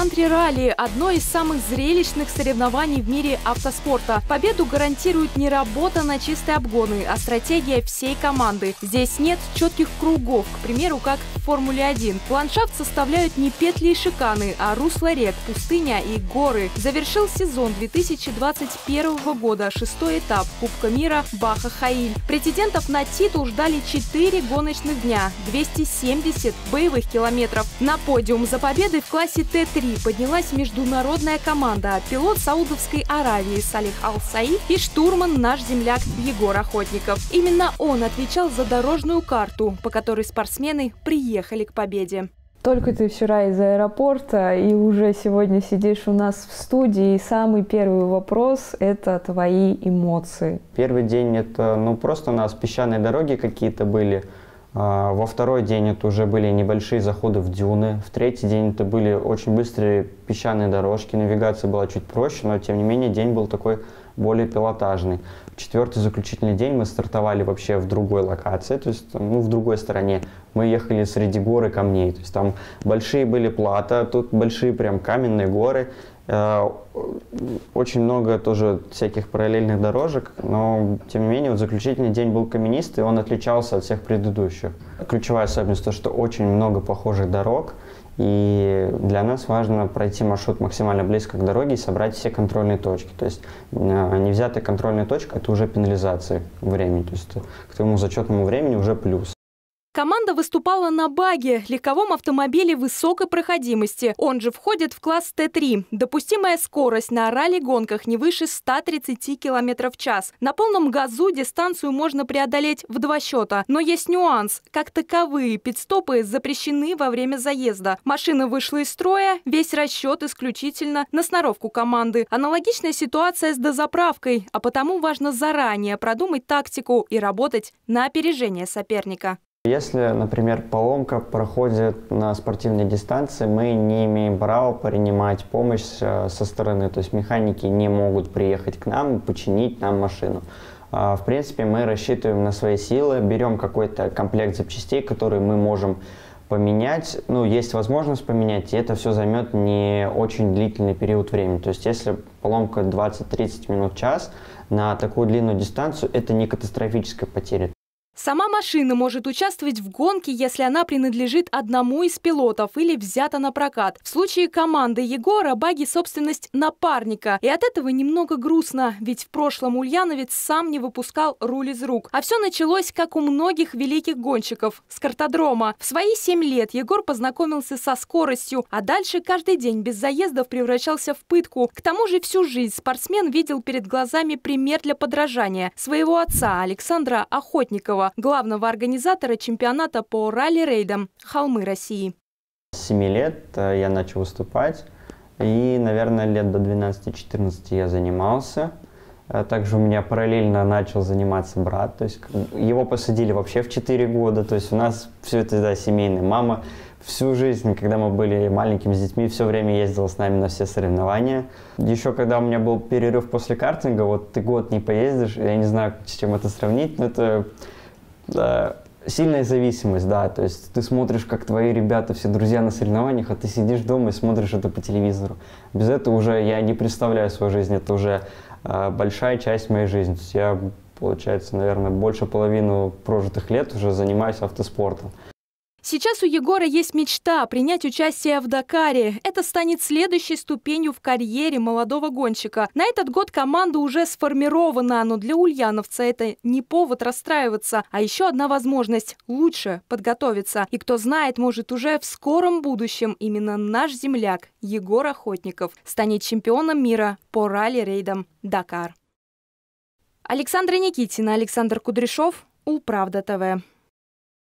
кантри-ралли – одно из самых зрелищных соревнований в мире автоспорта. Победу гарантирует не работа на чистые обгоны, а стратегия всей команды. Здесь нет четких кругов, к примеру, как в Формуле 1. Ландшафт составляют не петли и шиканы, а русло рек, пустыня и горы. Завершил сезон 2021 года 6-й этап Кубка мира Баха Хаиль. Претендентов на титул ждали 4 гоночных дня, 270 боевых километров. На подиум за победой в классе Т3 поднялась международная команда, пилот Саудовской Аравии Салих Алсаи и штурман наш земляк Егор Охотников. Именно он отвечал за дорожную карту, по которой спортсмены приехали к победе. Только ты вчера из аэропорта и уже сегодня сидишь у нас в студии. И самый первый вопрос – это твои эмоции. Первый день – это просто у нас песчаные дороги какие-то были. Во второй день это уже были небольшие заходы в дюны. В третий день это были очень быстрые песчаные дорожки. Навигация была чуть проще, но тем не менее день был такой более пилотажный. В четвертый заключительный день мы стартовали вообще в другой локации, то есть в другой стороне. Мы ехали среди горы камней, то есть там большие были плато, тут большие прям каменные горы. Очень много тоже всяких параллельных дорожек, но тем не менее заключительный день был каменистый, он отличался от всех предыдущих. Ключевая особенность то, что очень много похожих дорог, и для нас важно пройти маршрут максимально близко к дороге и собрать все контрольные точки. То есть невзятая контрольная точка – это уже пенализация времени, то есть к твоему зачетному времени уже плюс. Команда выступала на баге, легковом автомобиле высокой проходимости. Он же входит в класс Т3. Допустимая скорость на ралли-гонках не выше 130 км в час. На полном газу дистанцию можно преодолеть в 2 счета. Но есть нюанс. Как таковые пит-стопы запрещены во время заезда. Машина вышла из строя, весь расчет исключительно на сноровку команды. Аналогичная ситуация с дозаправкой, а потому важно заранее продумать тактику и работать на опережение соперника. Если, например, поломка проходит на спортивной дистанции, мы не имеем права принимать помощь со стороны. То есть механики не могут приехать к нам и починить нам машину. В принципе, мы рассчитываем на свои силы, берем какой-то комплект запчастей, которые мы можем поменять. Ну, есть возможность поменять, и это все займет не очень длительный период времени. То есть если поломка 20-30 минут в час, на такую длинную дистанцию это не катастрофическая потеря. Сама машина может участвовать в гонке, если она принадлежит одному из пилотов или взята на прокат. В случае команды Егора баги – собственность напарника. И от этого немного грустно, ведь в прошлом ульяновец сам не выпускал руль из рук. А все началось, как у многих великих гонщиков, с картодрома. В свои 7 лет Егор познакомился со скоростью, а дальше каждый день без заездов превращался в пытку. К тому же всю жизнь спортсмен видел перед глазами пример для подражания – своего отца Александра Охотникова, главного организатора чемпионата по ралли-рейдам «Холмы России». С 7 лет я начал выступать, и, наверное, лет до 12-14 я занимался. Также у меня параллельно начал заниматься брат, то есть его посадили вообще в 4 года, то есть у нас все это, да, семейная мама. Всю жизнь, когда мы были маленькими с детьми, все время ездила с нами на все соревнования. Еще когда у меня был перерыв после картинга, вот ты год не поездишь, я не знаю, с чем это сравнить, но это... сильная зависимость, да, то есть ты смотришь, как твои ребята, все друзья на соревнованиях, а ты сидишь дома и смотришь это по телевизору. Без этого уже я не представляю свою жизнь, это уже большая часть моей жизни. То есть я, получается, наверное, больше половины прожитых лет уже занимаюсь автоспортом. Сейчас у Егора есть мечта принять участие в Дакаре. Это станет следующей ступенью в карьере молодого гонщика. На этот год команда уже сформирована, но для ульяновца это не повод расстраиваться, а еще одна возможность – лучше подготовиться. И кто знает, может, уже в скором будущем именно наш земляк Егор Охотников станет чемпионом мира по ралли-рейдам «Дакар». Александра Никитина, Александр Кудряшов, УлПравда ТВ.